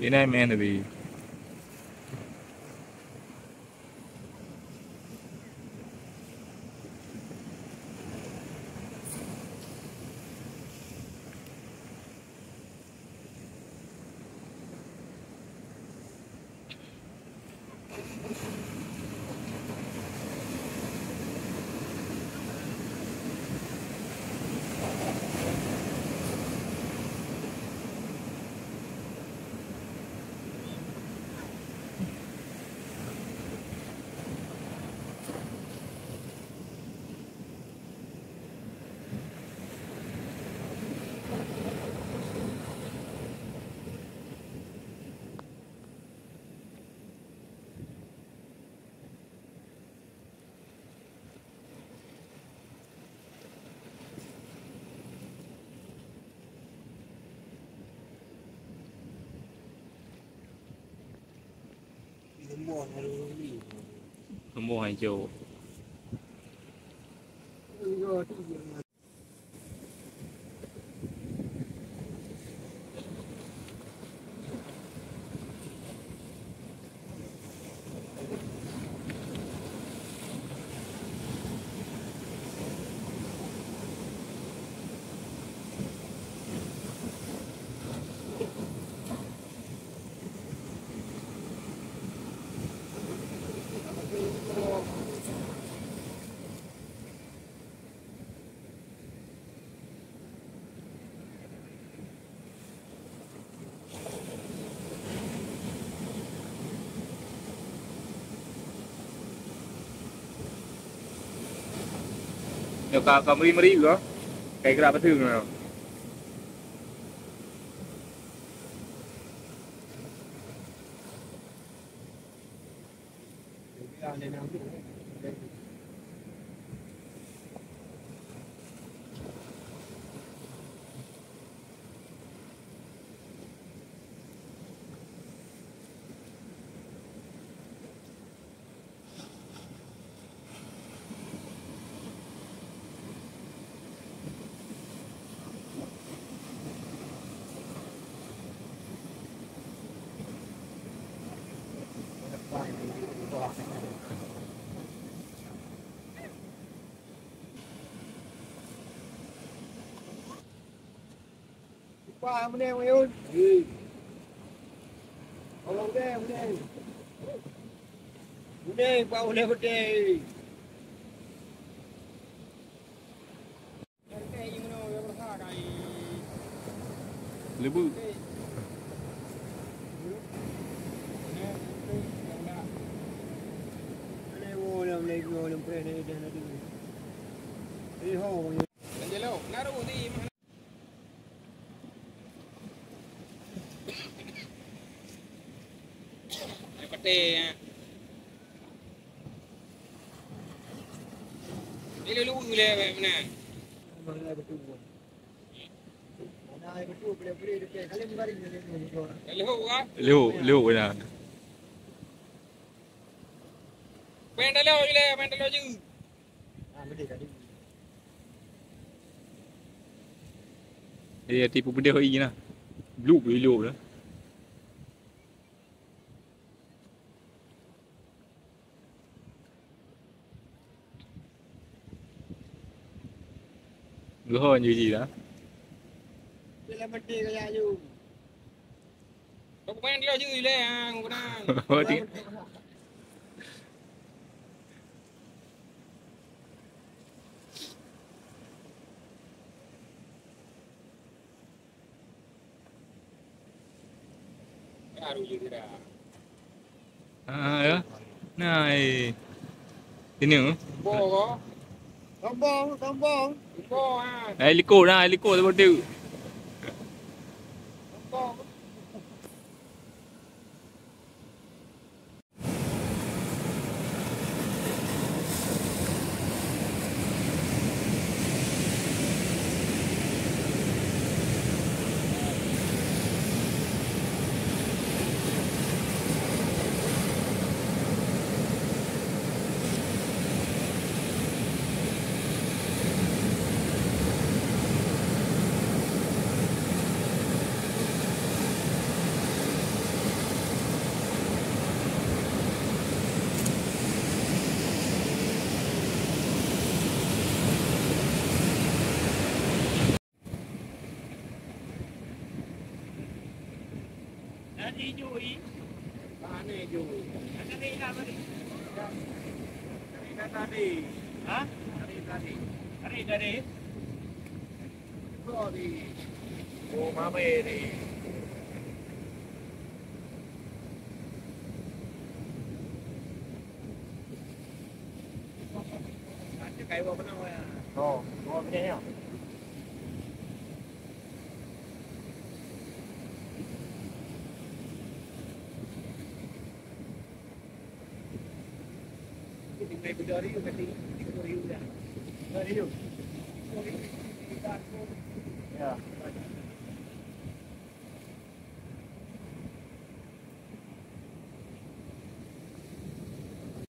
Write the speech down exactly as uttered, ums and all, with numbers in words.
Vinaya மேனதி.很莫很久。Nếu có, có mri mri nữa, cái cái là bất thường nào. Qua bên đây mày ơi. Ừ. Qua bên đây, bên đây. Bên đây, qua bên đây, bên đây. Cái gì nó nó ra đây. Lê bự. Liu liu vậy nè. Bên đây liu vậy, bên đây liu chứ. Đây tipu bên đây hơi gì nè, liu liu liu đó. Ngứa hơn như gì đó. Đây là bên đây cái nhà du. Dokumen dia je leh ah, kau kenal. Oh, tinggal. Baru je dah. Ah, ya. Nai. Ini. Bong ko. Tambong, tambong. Bong ah. Nai liko dah, liko tu betul. Tambong. Hãy subscribe cho kênh Ghiền Mì Gõ để không bỏ lỡ dinyui. Mana jui? Cerita tadi. Cerita tadi. Hah? Cerita tadi. Cerita tadi. Kau di. Oh mama ini. Ada kayu apa nak? Oh, oh punya. Dari itu tadi itu riuh dah. Dari itu. Ya.